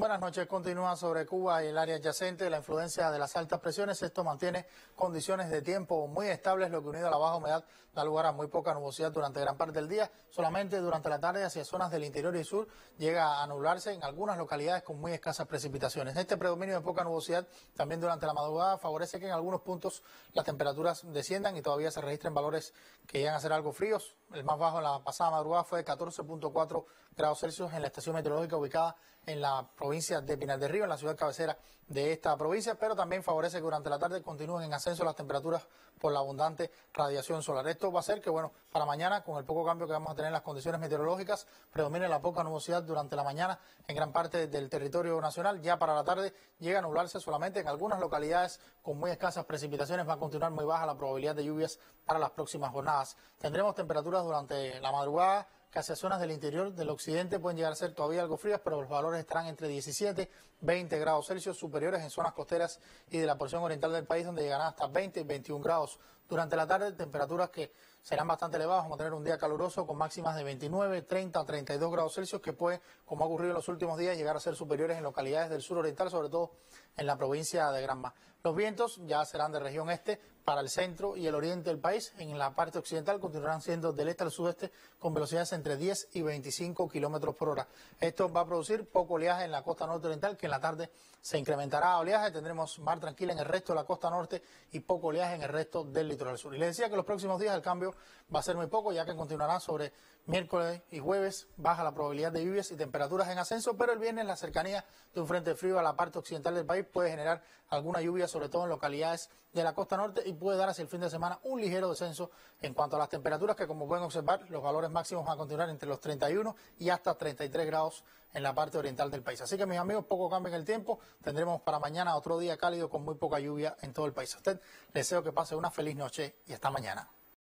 Buenas noches. Continúa sobre Cuba y el área adyacente la influencia de las altas presiones. Esto mantiene condiciones de tiempo muy estables, lo que unido a la baja humedad da lugar a muy poca nubosidad durante gran parte del día. Solamente durante la tarde hacia zonas del interior y sur llega a nublarse en algunas localidades con muy escasas precipitaciones. Este predominio de poca nubosidad también durante la madrugada favorece que en algunos puntos las temperaturas desciendan y todavía se registren valores que llegan a ser algo fríos. El más bajo en la pasada madrugada fue de 14.4 grados Celsius en la estación meteorológica ubicada en la provincia de Pinar del Río, en la ciudad cabecera de esta provincia, pero también favorece que durante la tarde continúen en ascenso las temperaturas por la abundante radiación solar. Esto va a hacer que, para mañana, con el poco cambio que vamos a tener en las condiciones meteorológicas, predomine la poca nubosidad durante la mañana en gran parte del territorio nacional. Ya para la tarde llega a nublarse solamente en algunas localidades con muy escasas precipitaciones. Va a continuar muy baja la probabilidad de lluvias para las próximas jornadas. Tendremos temperaturas durante la madrugada que hacia zonas del interior del occidente pueden llegar a ser todavía algo frías, pero los valores estarán entre 17 y 20 grados Celsius, superiores en zonas costeras y de la porción oriental del país, donde llegarán hasta 20 y 21 grados. Durante la tarde, temperaturas que serán bastante elevadas. Vamos a tener un día caluroso con máximas de 29, 30, 32 grados Celsius, que pueden, como ha ocurrido en los últimos días, llegar a ser superiores en localidades del sur oriental, sobre todo en la provincia de Granma. Los vientos ya serán de región este para el centro y el oriente del país. En la parte occidental continuarán siendo del este al sudeste con velocidades entre 10 y 25 kilómetros por hora. Esto va a producir poco oleaje en la costa norte oriental, que en la tarde se incrementará a oleaje. Tendremos mar tranquila en el resto de la costa norte y poco oleaje en el resto del litoral sur. Y les decía que los próximos días el cambio va a ser muy poco, ya que continuará sobre miércoles y jueves baja la probabilidad de lluvias y temperaturas en ascenso, pero el viernes la cercanía de un frente frío a la parte occidental del país puede generar alguna lluvia, sobre todo en localidades de la costa norte, y puede dar hacia el fin de semana un ligero descenso en cuanto a las temperaturas, que como pueden observar, los valores máximos van a continuar entre los 31 y hasta 33 grados en la parte oriental del país. Así que, mis amigos, poco cambio en el tiempo. Tendremos para mañana otro día cálido con muy poca lluvia en todo el país. A usted le deseo que pase una feliz noche y hasta mañana.